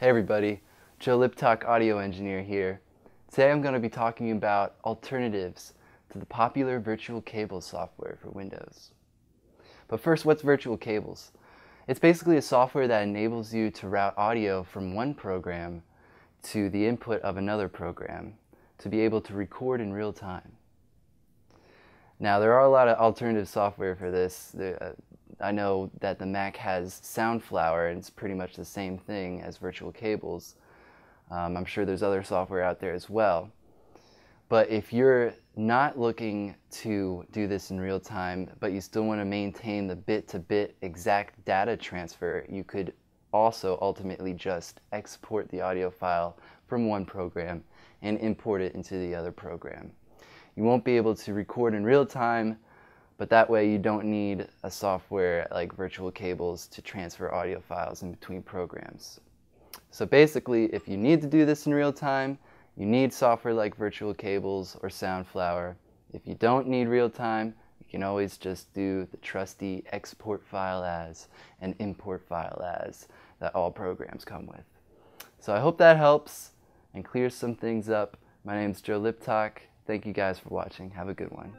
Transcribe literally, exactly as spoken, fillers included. Hey everybody, Joe Liptock, audio engineer here. Today I'm going to be talking about alternatives to the popular virtual cable software for Windows. But first, what's virtual cables? It's basically a software that enables you to route audio from one program to the input of another program to be able to record in real time. Now, there are a lot of alternative software for this. I know that the Mac has Soundflower, and it's pretty much the same thing as virtual cables. Um, I'm sure there's other software out there as well. But if you're not looking to do this in real time, but you still want to maintain the bit-to-bit exact data transfer, you could also ultimately just export the audio file from one program and import it into the other program. You won't be able to record in real time, but that way you don't need a software like virtual cables to transfer audio files in between programs. So basically, if you need to do this in real time, you need software like virtual cables or Soundflower. If you don't need real time, you can always just do the trusty export file as and import file as that all programs come with. So I hope that helps and clears some things up. My name's Joe Liptock. Thank you guys for watching. Have a good one.